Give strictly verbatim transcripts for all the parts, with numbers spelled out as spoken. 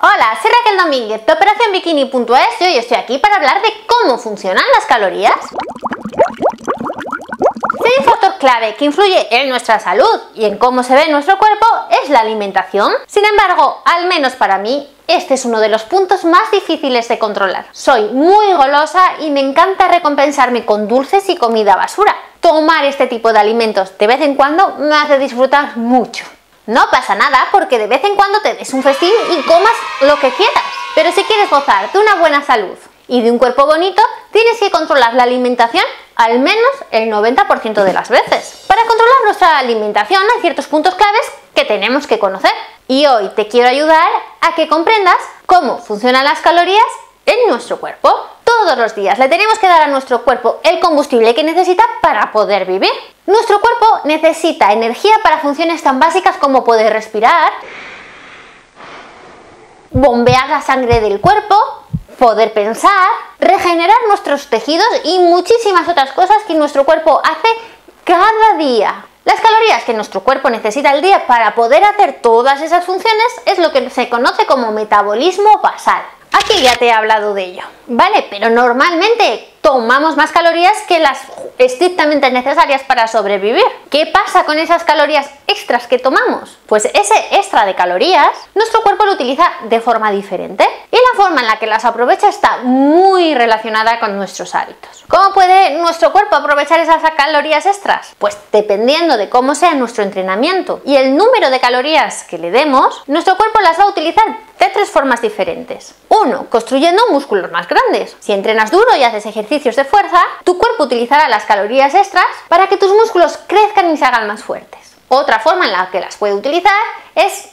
Hola, soy Raquel Domínguez de Operación Bikini punto es y hoy estoy aquí para hablar de cómo funcionan las calorías. Si hay un factor clave que influye en nuestra salud y en cómo se ve nuestro cuerpo es la alimentación. Sin embargo, al menos para mí, este es uno de los puntos más difíciles de controlar. Soy muy golosa y me encanta recompensarme con dulces y comida basura. Tomar este tipo de alimentos de vez en cuando me hace disfrutar mucho. No pasa nada porque de vez en cuando te des un festín y comas lo que quieras. Pero si quieres gozar de una buena salud y de un cuerpo bonito, tienes que controlar la alimentación al menos el noventa por ciento de las veces. Para controlar nuestra alimentación hay ciertos puntos claves que tenemos que conocer. Y hoy te quiero ayudar a que comprendas cómo funcionan las calorías en nuestro cuerpo. Todos los días le tenemos que dar a nuestro cuerpo el combustible que necesita para poder vivir. Nuestro cuerpo necesita energía para funciones tan básicas como poder respirar, bombear la sangre del cuerpo, poder pensar, regenerar nuestros tejidos y muchísimas otras cosas que nuestro cuerpo hace cada día. Las calorías que nuestro cuerpo necesita al día para poder hacer todas esas funciones es lo que se conoce como metabolismo basal. Aquí ya te he hablado de ello, ¿vale? Pero normalmente tomamos más calorías que las estrictamente necesarias para sobrevivir. ¿Qué pasa con esas calorías extras que tomamos? Pues ese extra de calorías, nuestro cuerpo lo utiliza de forma diferente y la forma en la que las aprovecha está muy relacionada con nuestros hábitos. ¿Cómo puede nuestro cuerpo aprovechar esas calorías extras? Pues dependiendo de cómo sea nuestro entrenamiento y el número de calorías que le demos, nuestro cuerpo las va a utilizar de tres formas diferentes. Uno, construyendo músculos más grandes. Si entrenas duro y haces ejercicios de fuerza, tu cuerpo utilizará las calorías extras para que tus músculos crezcan y se hagan más fuertes. Otra forma en la que las puede utilizar es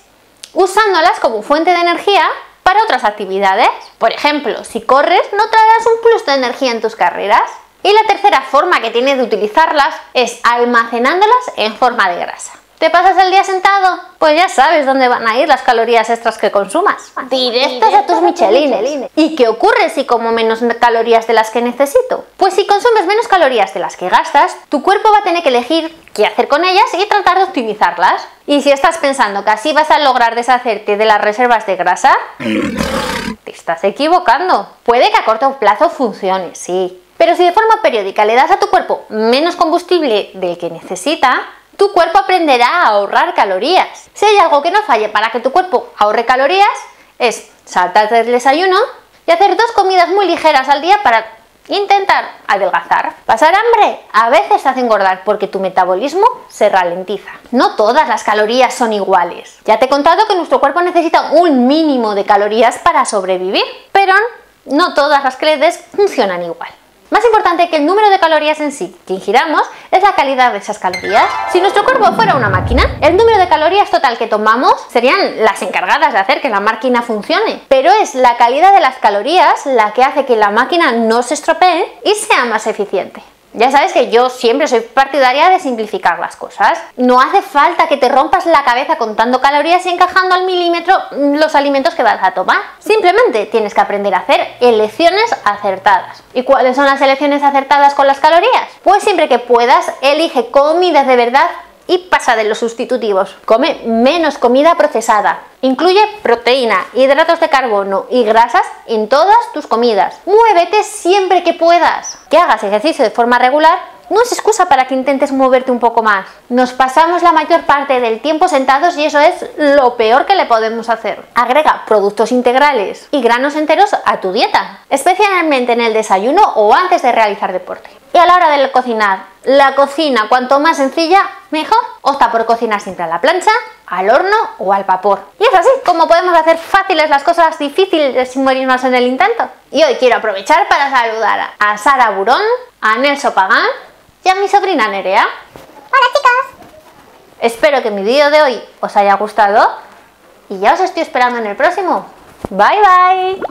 usándolas como fuente de energía para otras actividades. Por ejemplo, si corres, notarás un plus de energía en tus carreras. Y la tercera forma que tienes de utilizarlas es almacenándolas en forma de grasa. ¿Te pasas el día sentado? Pues ya sabes dónde van a ir las calorías extras que consumas. Directas a tus michelines. ¿Y qué ocurre si como menos calorías de las que necesito? Pues si consumes menos calorías de las que gastas, tu cuerpo va a tener que elegir qué hacer con ellas y tratar de optimizarlas. Y si estás pensando que así vas a lograr deshacerte de las reservas de grasa, te estás equivocando. Puede que a corto plazo funcione, sí. Pero si de forma periódica le das a tu cuerpo menos combustible del que necesita, tu cuerpo aprenderá a ahorrar calorías. Si hay algo que no falle para que tu cuerpo ahorre calorías es saltarte el desayuno y hacer dos comidas muy ligeras al día para intentar adelgazar. Pasar hambre a veces te hace engordar porque tu metabolismo se ralentiza. No todas las calorías son iguales. Ya te he contado que nuestro cuerpo necesita un mínimo de calorías para sobrevivir, pero no todas las credes funcionan igual. Más importante que el número de calorías en sí que ingiramos es la calidad de esas calorías. Si nuestro cuerpo fuera una máquina, el número de calorías total que tomamos serían las encargadas de hacer que la máquina funcione. Pero es la calidad de las calorías la que hace que la máquina no se estropee y sea más eficiente. Ya sabes que yo siempre soy partidaria de simplificar las cosas. No hace falta que te rompas la cabeza contando calorías y encajando al milímetro los alimentos que vas a tomar. Simplemente tienes que aprender a hacer elecciones acertadas. ¿Y cuáles son las elecciones acertadas con las calorías? Pues siempre que puedas, elige comidas de verdad y pasa de los sustitutivos. Come menos comida procesada. Incluye proteína, hidratos de carbono y grasas en todas tus comidas. Muévete siempre que puedas. Que hagas ejercicio de forma regular no es excusa para que intentes moverte un poco más. Nos pasamos la mayor parte del tiempo sentados y eso es lo peor que le podemos hacer. Agrega productos integrales y granos enteros a tu dieta, especialmente en el desayuno o antes de realizar deporte. Y a la hora de cocinar, la cocina cuanto más sencilla, mejor. Opta por cocinar siempre a la plancha, al horno o al vapor. Y es así como podemos hacer fáciles las cosas difíciles sin morirnos en el intento. Y hoy quiero aprovechar para saludar a Sara Burón, a Nelson Pagán y a mi sobrina Nerea. ¡Hola, chicas! Espero que mi vídeo de hoy os haya gustado y ya os estoy esperando en el próximo. ¡Bye, bye!